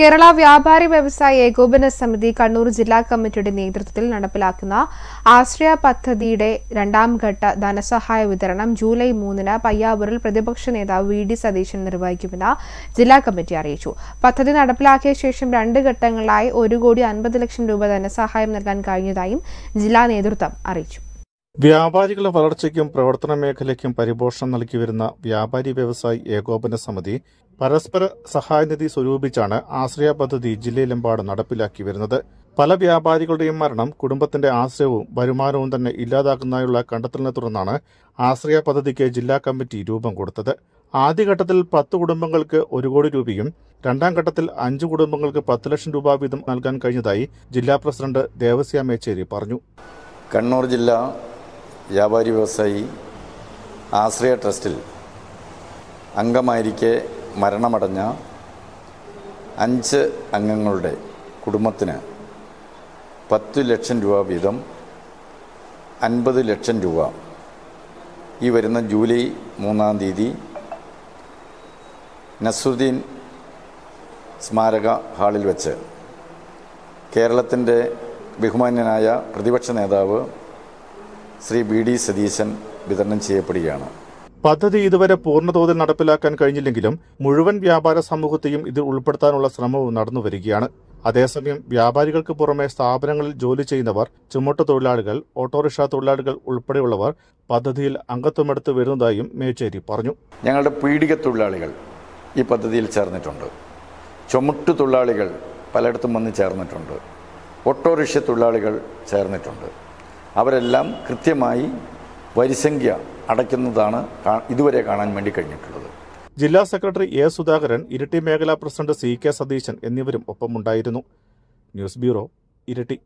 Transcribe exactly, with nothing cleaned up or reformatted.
കേരള വ്യാപാരി വ്യവസായി ഏകോപന സമിതി കണ്ണൂർ ജില്ലാ കമ്മിറ്റിയുടെ നേതൃത്വത്തിൽ നടപ്പിലാക്കുന്ന ആശ്രയ പദ്ധതിയുടെ രണ്ടാം ഘട്ട ധനസഹായ വിതരണം ജൂലൈ മൂന്നിന് പയ്യാവൂരിൽ പ്രതിപക്ഷ നേതാവ് ബിഡി സതീശൻ നിർവഹിക്കുമെന്ന് ജില്ലാ കമ്മിറ്റി അറിയിച്ചു. പദ്ധതി നടപ്പിലാക്കിയ ശേഷം രണ്ട് ഘട്ടങ്ങളായി ഒരു കോടി അൻപത് ലക്ഷം രൂപ ധനസഹായം നൽകാൻ കഴിഞ്ഞതായും ജില്ലാ നേതൃത്വം അറിയിച്ചു. വ്യാപാരികളുടെ വളർച്ചയ്ക്കും പ്രവർത്തന മേഖലയ്ക്കും പരിപോഷണം നൽകിവരുന്ന വ്യാപാരി വ്യവസായി ഏകോപന സമിതി പരസ്പര സഹായനിധി സ്വരൂപിച്ചാണ് ആശ്രയ പദ്ധതി ജില്ലയിലെമ്പാടും നടപ്പിലാക്കി വരുന്നത്. പല വ്യാപാരികളുടെയും മരണം കുടുംബത്തിന്റെ ആശ്രയവും വരുമാനവും തന്നെ ഇല്ലാതാക്കുന്നതിനുള്ള കണ്ടെത്തലിനെ തുടർന്നാണ് ആശ്രയ പദ്ധതിക്ക് ജില്ലാ കമ്മിറ്റി രൂപം കൊടുത്തത്. ആദ്യഘട്ടത്തിൽ പത്ത് കുടുംബങ്ങൾക്ക് ഒരു കോടി രൂപയും രണ്ടാം ഘട്ടത്തിൽ അഞ്ച് കുടുംബങ്ങൾക്ക് പത്ത് ലക്ഷം രൂപ വീതം നൽകാൻ കഴിഞ്ഞതായി ജില്ലാ പ്രസിഡന്റ് ദേവസ്യ മേച്ചേരി പറഞ്ഞു. കണ്ണൂർ ജില്ലാ വ്യാപാരി വ്യവസായി ആശ്രയ ട്രസ്റ്റിൽ അംഗമായിരിക്കെ മരണമടഞ്ഞ അഞ്ച് അംഗങ്ങളുടെ കുടുംബത്തിന് പത്ത് ലക്ഷം രൂപ വീതം അൻപത് ലക്ഷം രൂപ ഈ വരുന്ന ജൂലൈ മൂന്നാം തീയതി നസുദ്ദീൻ സ്മാരക ഹാളിൽ വച്ച് കേരളത്തിൻ്റെ ബഹുമാന്യനായ പ്രതിപക്ഷ നേതാവ് ശ്രീ ബി ഡി സതീശൻ വിതരണം ചെയ്യപ്പെടുകയാണ്. പദ്ധതി ഇതുവരെ പൂർണ്ണതോതിൽ നടപ്പിലാക്കാൻ കഴിഞ്ഞില്ലെങ്കിലും മുഴുവൻ വ്യാപാര സമൂഹത്തെയും ഇതിൽ ഉൾപ്പെടുത്താനുള്ള ശ്രമവും നടന്നുവരികയാണ്. അതേസമയം വ്യാപാരികൾക്ക് പുറമെ സ്ഥാപനങ്ങളിൽ ജോലി ചെയ്യുന്നവർ, ചുമട്ട് തൊഴിലാളികൾ, ഓട്ടോറിക്ഷ തൊഴിലാളികൾ ഉൾപ്പെടെയുള്ളവർ പദ്ധതിയിൽ അംഗത്വമെടുത്ത് വരുന്നതായും മേച്ചേരി പറഞ്ഞു. ഞങ്ങളുടെ പീഡിക തൊഴിലാളികൾ ഈ പദ്ധതിയിൽ ചേർന്നിട്ടുണ്ട്, ചുമട്ട് തൊഴിലാളികൾ പലയിടത്തും വന്ന് ചേർന്നിട്ടുണ്ട്, ഓട്ടോറിക്ഷ തൊഴിലാളികൾ ചേർന്നിട്ടുണ്ട്. അവരെല്ലാം കൃത്യമായി വരിസംഖ്യ അടയ്ക്കുന്നതാണ് ഇതുവരെ കാണാൻ വേണ്ടി കഴിഞ്ഞിട്ടുള്ളത്. ജില്ലാ സെക്രട്ടറി എ സുധാകരൻ, ഇരിട്ടി മേഖലാ പ്രസിഡന്റ് സി കെ സതീശൻ എന്നിവരും ഒപ്പമുണ്ടായിരുന്നു. News bureau, Iritty.